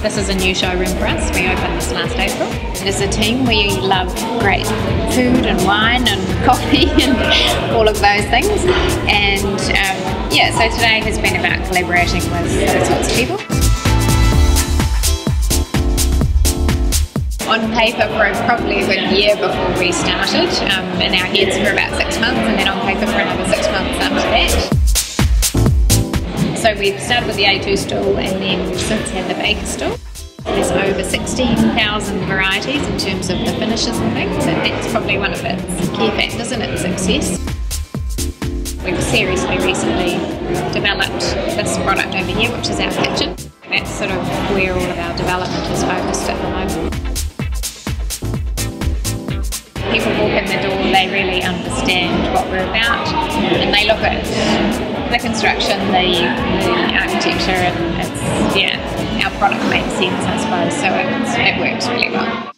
This is a new showroom for us. We opened this last April. As a team, we love great food and wine and coffee and all of those things. And yeah, so today has been about collaborating with those sorts of people. On paper for probably a good year before we started, in our heads for about 6 months, and then on paper for another 6 months after that. So we've started with the A2 stool and then we've since had the Baker stool. There's over 16,000 varieties in terms of the finishes and things, and that's probably one of its key factors in its success. We've seriously recently developed this product over here, which is our kitchen. That's sort of where all of our development is focused at the moment. People walk in the door, they really understand what we're about, and they look at the construction, the architecture, and it's, yeah, our product makes sense, I suppose, so it works really well.